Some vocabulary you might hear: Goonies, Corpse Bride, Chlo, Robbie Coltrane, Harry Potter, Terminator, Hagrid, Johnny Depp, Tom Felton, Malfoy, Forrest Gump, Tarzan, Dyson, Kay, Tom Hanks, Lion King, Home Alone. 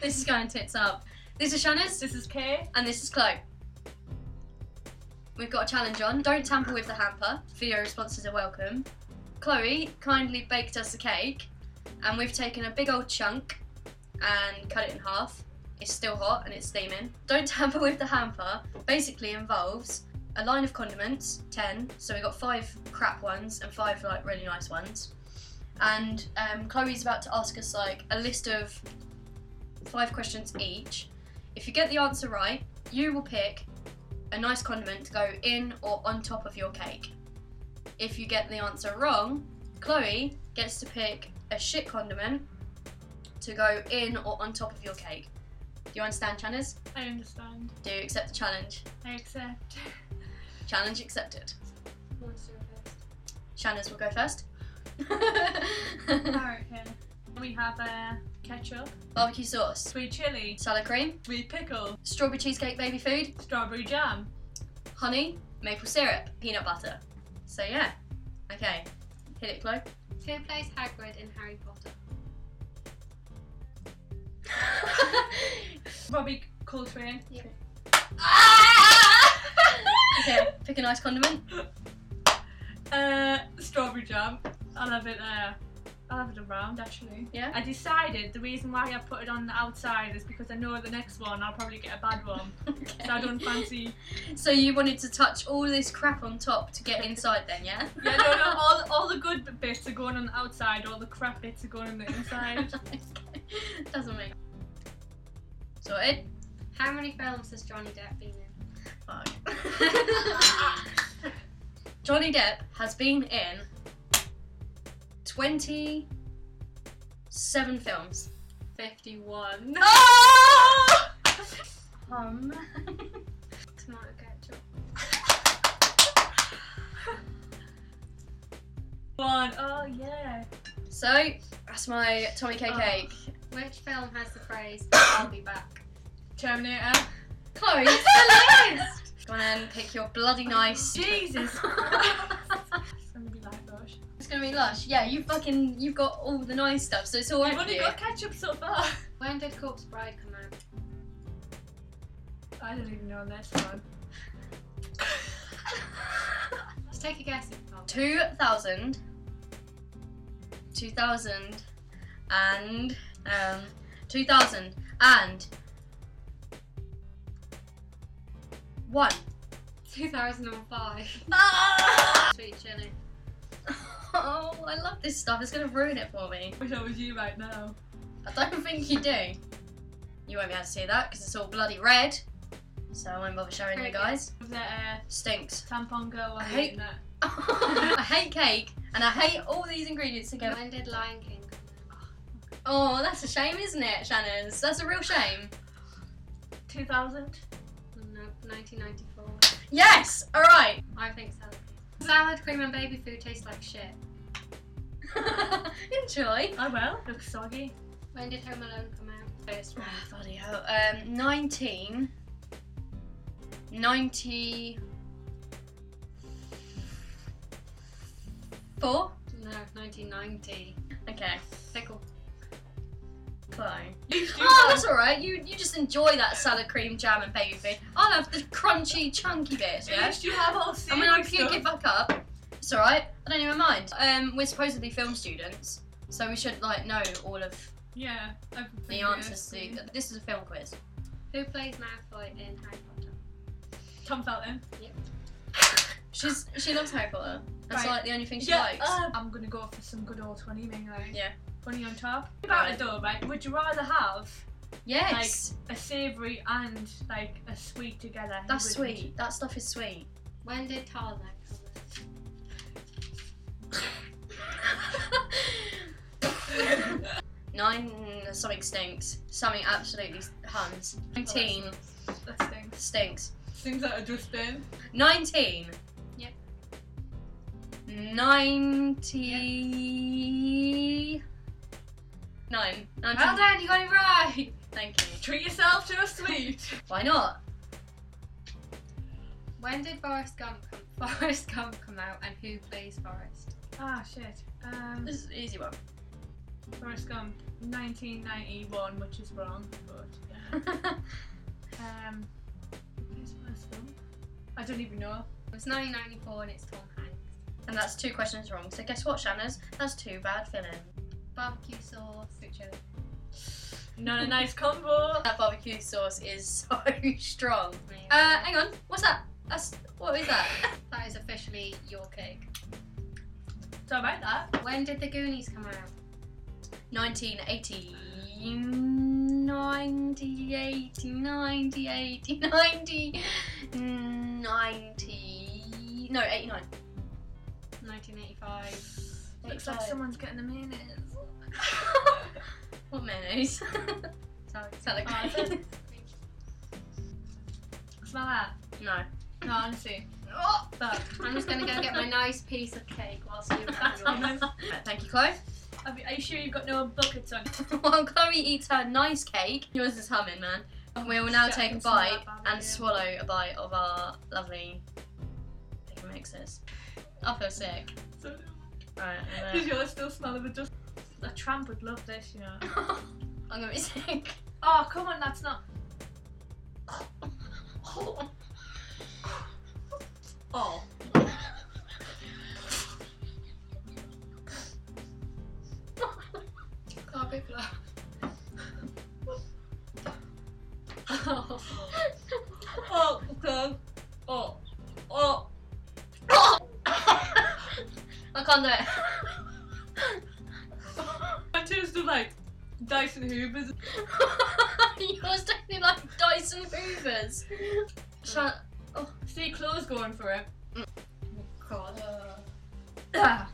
This is going tits up. This is Shanna's. This is Kay. And this is Chloe. We've got a challenge on. Don't tamper with the hamper. Video responses are welcome. Chloe kindly baked us a cake, and we've taken a big old chunk and cut it in half. It's still hot and it's steaming. Don't tamper with the hamper basically involves a line of condiments, 10, so we got 5 crap ones and 5 like really nice ones. And Chloe's about to ask us like a list of 5 questions each. If you get the answer right, you will pick a nice condiment to go in or on top of your cake. If you get the answer wrong, Chloe gets to pick a shit condiment to go in or on top of your cake. Do you understand, Channers? I understand. Do you accept the challenge? I accept. Challenge accepted. Monster first. Channers will go first. I reckon. We have ketchup, barbecue sauce, sweet chilli, salad cream, sweet pickle, strawberry cheesecake baby food, strawberry jam, honey, maple syrup, peanut butter. So yeah, okay, hit it, Chloe. Who plays Hagrid in Harry Potter? Robbie Coltrane. Yeah. Ah! Okay, pick a nice condiment. Strawberry jam. I'll have it there. I'll have it around actually. Yeah. I decided the reason why I put it on the outside is because I know the next one I'll probably get a bad one. Okay. So I don't fancy. So you wanted to touch all this crap on top to get inside then, yeah? Yeah, no, all the good bits are going on the outside, all the crap bits are going on the inside. Doesn't make sense. So Ed, how many films has Johnny Depp been in? Fuck. Johnny Depp has been in 27 films. 51. No! Tomato ketchup. One. Oh yeah. So that's my Tommy K cake. Which film has the phrase "I'll be back"? Terminator. Chloe, it's the list. Go on and pick your bloody nice. Jesus. Gonna be lush. Yeah, you've got all the nice stuff, so it's all right. I've only got ketchup so far. When did Corpse Bride come out? I don't even know this one. Let's take a guess. 2001. 2005. Sweet chilli. Oh, I love this stuff. It's going to ruin it for me. I wish I was you right now. I don't think you do. You won't be able to see that because it's all bloody red. So I won't bother showing you guys. That stinks. Tampon girl. I hate that. I hate cake and I hate all these ingredients together. When did Lion King come out? Oh, that's a shame, isn't it, Shannons? That's a real shame. 2000? No, 1994. Yes! All right. I think so. Salad cream and baby food taste like shit. Enjoy. I will. Looks soggy. When did Home Alone come out? First one. Oh, bloody hell. 1994? No, 1990. Okay. Pickle. Chloe. Oh, that's alright. You just enjoy that salad cream, jam and baby food. I'll have the crunchy, chunky bits, yeah? You have all and when I puke it back up, it's alright. I don't even mind. We're supposedly film students, so we should like know all of the answers to... This is a film quiz. Who plays Malfoy in Harry Potter? Tom Felton. Yep. She loves Harry Potter. That's like the only thing she likes. I'm gonna go for some good old honey mingling. Yeah. Honey on top. About it though, right? Would you rather have like a savoury and like a sweet together? That's sweet. That stuff is sweet. When did Tarzan come out? 9 something stinks. Something absolutely hums. 19. That stinks. Things that are just in. 19. 99. Well done, you got it right! Thank you. Treat yourself to a sweet. Why not? When did Forrest Gump come out and who plays Forrest? Ah, shit. This is an easy one. Forrest Gump, 1991, which is wrong, but yeah. Who's Forrest Gump? I don't even know. It's 1994 and it's Tom Hanks. And that's 2 questions wrong, so guess what, Shanna's? That's 2 bad filling. Barbecue sauce. Sweet chili. Not a nice combo. That barbecue sauce is so strong. Hang on, what's that? What is that? That is officially your cake. Sorry about that. When did the Goonies come out? 89. 1985. Looks like someone's getting the mayonnaise. What mayonnaise? Salad cream. Smell that? No. No, honestly. Oh, I'm just going to go get my nice piece of cake whilst you're back. Thank you, Chloe. Are you sure you've got no buckets on? While Chloe eats her nice cake, yours is humming, man. We will now take a bite and swallow a bite of our lovely chicken mixes. I feel sick. So right, does yours still smell of it? A tramp would love this, you know. I'm gonna be sick. Oh, come on, that's not. Oh. Oh. Carpet floor. Oh. Oh, okay. Oh. Oh. Oh. I can't do it. I tastes like Dyson Hoovers. Yours tasted like Dyson Hoovers. Shut. Oh, see, Chloe's going for it. God.